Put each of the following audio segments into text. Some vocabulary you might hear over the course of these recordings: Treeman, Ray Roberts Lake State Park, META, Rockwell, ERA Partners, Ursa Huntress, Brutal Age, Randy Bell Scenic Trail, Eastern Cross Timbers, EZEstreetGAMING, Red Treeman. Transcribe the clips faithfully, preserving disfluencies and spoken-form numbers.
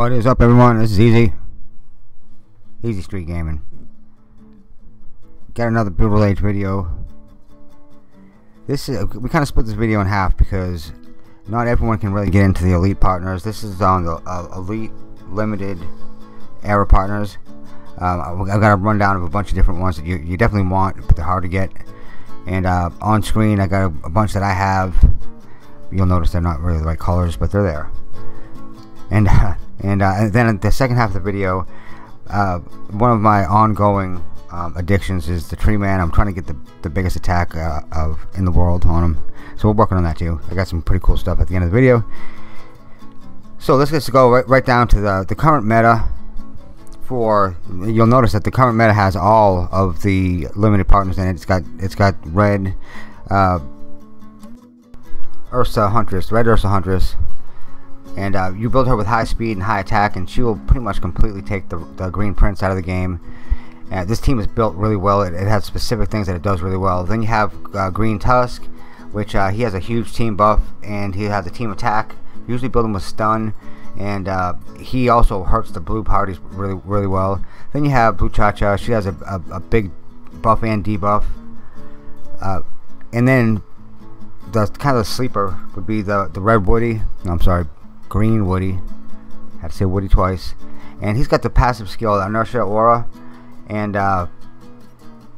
What is up, everyone? This is Easy. Easy Street Gaming. Got another Brutal Age video. This is, we kind of split this video in half because not everyone can really get into the Elite Partners. This is on the uh, Elite Limited E R A Partners. Um, I've got a rundown of a bunch of different ones that you, you definitely want, but they're hard to get. And uh, on screen, I got a, a bunch that I have. You'll notice they're not really the right colors, but they're there. And uh, and, uh, and then the second half of the video, uh, one of my ongoing um, addictions is the Treeman. I'm trying to get the, the biggest attack uh, of in the world on him, so we're working on that too. I got some pretty cool stuff at the end of the video. So let's just go right, right down to the, the current meta. For you'll notice that the current meta has all of the limited partners in it. It's got it's got red uh, Ursa Huntress, red Ursa Huntress. And uh, you build her with high speed and high attack, and she will pretty much completely take the, the Green Prince out of the game. Uh, this team is built really well. It, it has specific things that it does really well. Then you have uh, Green Tusk, which uh, he has a huge team buff, and he has a team attack. Usually build him with stun, and uh, he also hurts the blue parties really, really well. Then you have Blue Cha-Cha. She has a, a, a big buff and debuff. Uh, and then the kind of the sleeper would be the, the Red Woody. No, I'm sorry. Green Woody. I had to say Woody twice. And he's got the passive skill, Inertia Aura, and uh,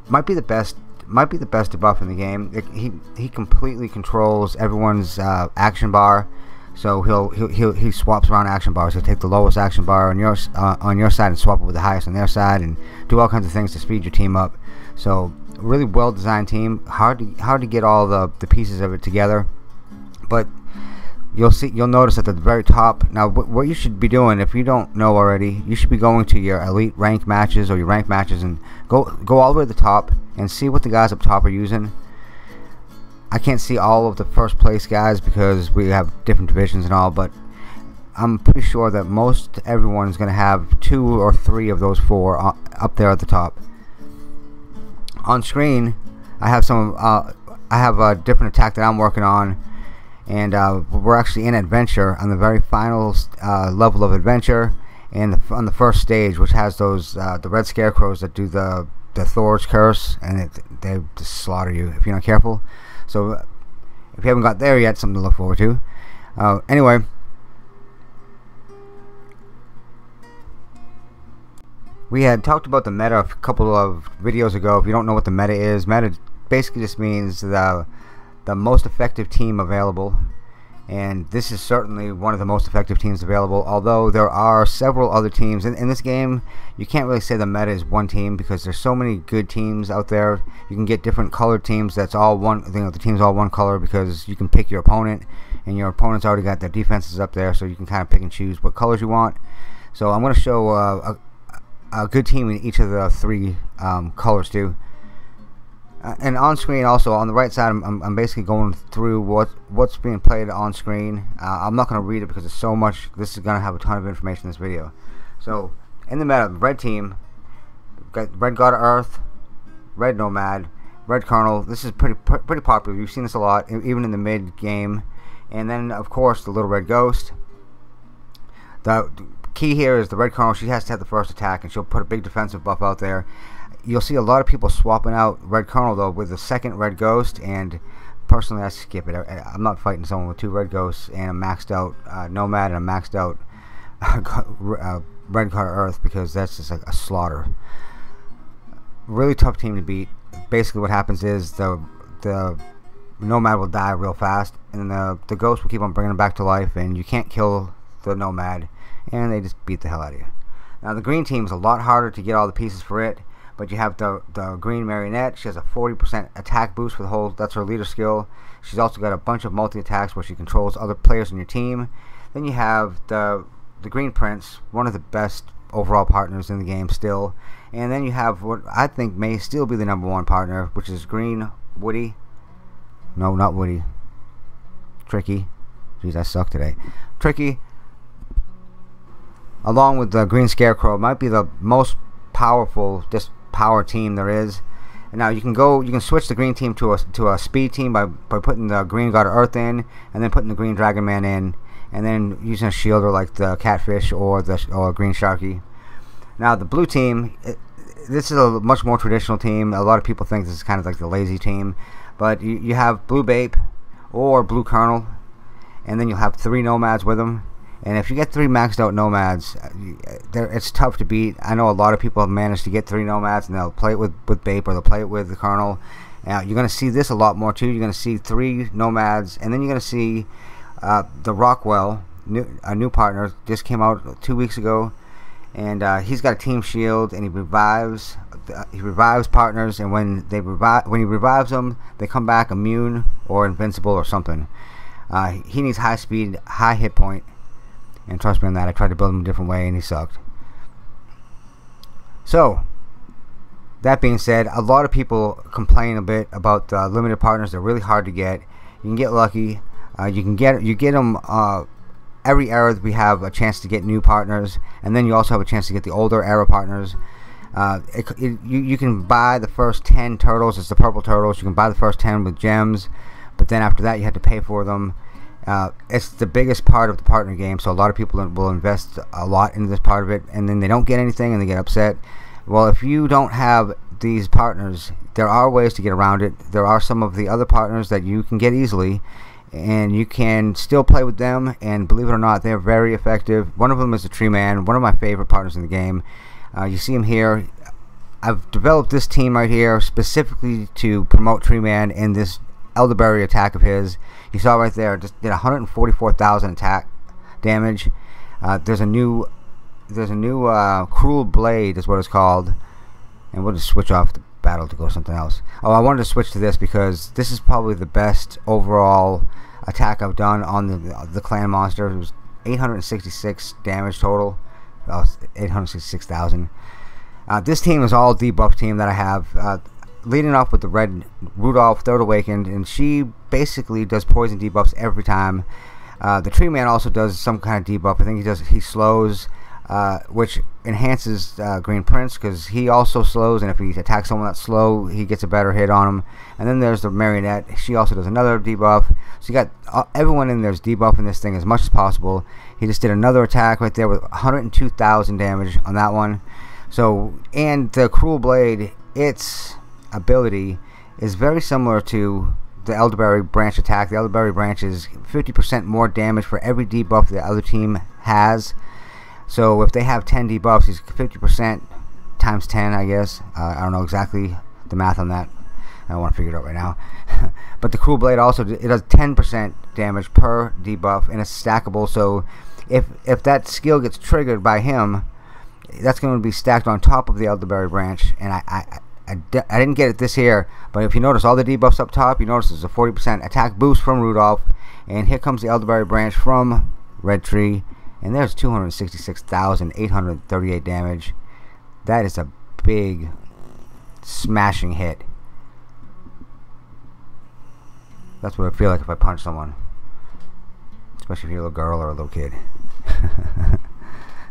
might be the best might be the best debuff in the game. It, he he completely controls everyone's uh, action bar, so he'll, he'll he'll he swaps around action bars. He'll take the lowest action bar on your uh, on your side and swap it with the highest on their side, and do all kinds of things to speed your team up. So really well designed team. Hard to, hard to get all the the pieces of it together, but you'll see, you'll notice at the very top. Now, wh what you should be doing, if you don't know already, you should be going to your elite rank matches or your rank matches and go go all the way to the top and see what the guys up top are using. I can't see all of the first place guys because we have different divisions and all, but I'm pretty sure that most everyone is going to have two or three of those four up there at the top. On screen, I have some. Uh, I have a different attack that I'm working on. And uh, we're actually in adventure on the very final uh, level of adventure, and the, on the first stage, which has those uh, the red scarecrows that do the the Thor's curse, and it, they just slaughter you if you're not careful. So if you haven't got there yet, something to look forward to. Uh, anyway, we had talked about the meta a couple of videos ago. If you don't know what the meta is, meta basically just means the the most effective team available, and this is certainly one of the most effective teams available, although there are several other teams in, in this game. You can't really say the meta is one team because there's so many good teams out there. You can get different colored teams that's all one, you know, the team's all one color because you can pick your opponent, and your opponent's already got their defenses up there, so you can kind of pick and choose what colors you want. So I'm going to show uh, a, a good team in each of the three um, colors too. Uh, and on screen, also on the right side, I'm, I'm, I'm basically going through what what's being played on screen. Uh, I'm not going to read it because there's so much. This is going to have a ton of information in this video. So in the meta, red team, we've got red God of Earth, red Nomad, red Colonel. This is pretty pretty popular. You've seen this a lot, even in the mid game. And then of course the little red ghost. The key here is the red Colonel. She has to have the first attack, and she'll put a big defensive buff out there. You'll see a lot of people swapping out Red Colonel though with the second Red Ghost, and personally I skip it. I, I'm not fighting someone with two Red Ghosts and a maxed out uh, Nomad and a maxed out uh, uh, Red Card Earth, because that's just like a slaughter. Really tough team to beat. Basically what happens is the the Nomad will die real fast, and the, the Ghost will keep on bringing them back to life, and you can't kill the Nomad, and they just beat the hell out of you. Now the green team is a lot harder to get all the pieces for it. But you have the, the green marionette. She has a forty percent attack boost for the whole, that's her leader skill. She's also got a bunch of multi-attacks where she controls other players on your team. Then you have the the Green Prince, one of the best overall partners in the game still. And then you have what I think may still be the number one partner, which is Green Woody. No, not Woody. Tricky. Jeez, I suck today. Tricky, along with the Green Scarecrow, might be the most powerful, just power team there is. And now you can go, you can switch the green team to a to a speed team by by putting the green God of Earth in, and then putting the green Dragon Man in, and then using a shielder like the catfish or the or green sharky. Now the blue team, it, this is a much more traditional team. A lot of people think this is kind of like the lazy team, but you, you have blue Bape or blue Colonel, and then you'll have three nomads with them. And if you get three maxed out nomads, it's tough to beat. I know a lot of people have managed to get three nomads, and they'll play it with, with Bape, or they'll play it with the Colonel. Now you're going to see this a lot more too. You're going to see three nomads, and then you're going to see uh, the Rockwell, new, a new partner, just came out two weeks ago, and uh, he's got a team shield, and he revives. Uh, he revives partners, and when they revive, when he revives them, they come back immune or invincible or something. Uh, he needs high speed, high hit point. And trust me on that, I tried to build him a different way and he sucked. So, that being said, a lot of people complain a bit about uh, limited partners. They're really hard to get. You can get lucky. Uh, you can get you get them uh, every era. We have a chance to get new partners, and then you also have a chance to get the older era partners. Uh, it, it, you you can buy the first ten turtles. It's the purple turtles. You can buy the first ten with gems, but then after that you have to pay for them. Uh, it's the biggest part of the partner game, so a lot of people will invest a lot in this part of it, and then they don't get anything and they get upset. Well, if you don't have these partners, there are ways to get around it. There are some of the other partners that you can get easily, and you can still play with them, and believe it or not, they're very effective. One of them is the Treeman, one of my favorite partners in the game. Uh, you see him here. I've developed this team right here specifically to promote Treeman in this elderberry attack of his. You saw right there, just did one hundred forty-four thousand attack damage. Uh, there's a new, there's a new uh, cruel blade is what it's called, and we'll just switch off the battle to go something else. Oh, I wanted to switch to this because this is probably the best overall attack I've done on the the clan monster. It was eight hundred sixty-six damage total, well, eight hundred sixty-six thousand. Uh, this team is all debuff team that I have. Uh, leading off with the red Rudolph, Third Awakened, and she basically does poison debuffs every time. Uh, the Tree Man also does some kind of debuff. I think he does. He slows, uh, which enhances uh, Green Prince, because he also slows, and if he attacks someone that's slow, he gets a better hit on him. And then there's the Marionette. She also does another debuff. So you got uh, everyone in there's debuffing this thing as much as possible. He just did another attack right there with one hundred two thousand damage on that one. So, and the Cruel Blade, it's ability is very similar to the elderberry branch attack. The elderberry branch is fifty percent more damage for every debuff the other team has. So if they have ten debuffs, he's fifty percent times ten, I guess. Uh, I don't know exactly the math on that. I don't want to figure it out right now. But the Cruel Blade also, it does ten percent damage per debuff, and it's stackable. So if if that skill gets triggered by him, that's going to be stacked on top of the elderberry branch. And I. I I, I didn't get it this here, but if you notice all the debuffs up top, you notice there's a forty percent attack boost from Rudolph, and here comes the elderberry branch from Red Tree, and there's two hundred sixty-six thousand eight hundred thirty-eight damage. That is a big smashing hit. That's what I feel like if I punch someone, especially if you're a little girl or a little kid.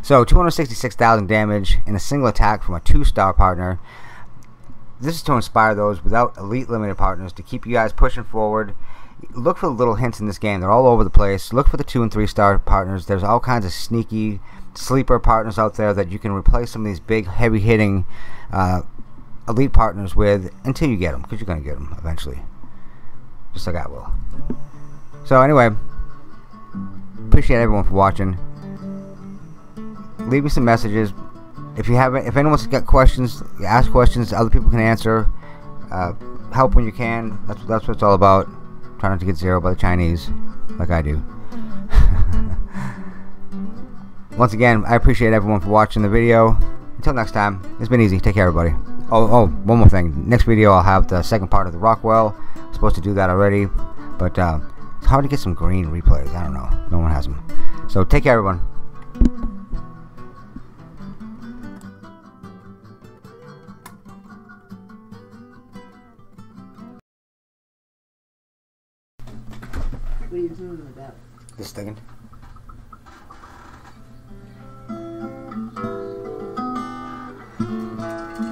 So two hundred sixty-six thousand damage in a single attack from a two-star partner. This is to inspire those without elite limited partners to keep you guys pushing forward. Look for the little hints in this game. They're all over the place. Look for the two and three star partners. There's all kinds of sneaky sleeper partners out there that you can replace some of these big heavy hitting uh, elite partners with until you get them, because you're going to get them eventually, just like I will. So anyway, appreciate everyone for watching. Leave me some messages. If you haven't, if anyone's got questions, ask questions. Other people can answer. Uh, help when you can. That's that's what it's all about. Try not to get zeroed by the Chinese, like I do. Once again, I appreciate everyone for watching the video. Until next time, it's been easy. Take care, everybody. Oh, oh, one more thing. Next video, I'll have the second part of the Rockwell. I'm supposed to do that already, but uh, it's hard to get some green replays. I don't know. No one has them. So take care, everyone. What are you doing with that? Just thinking. Mm-hmm.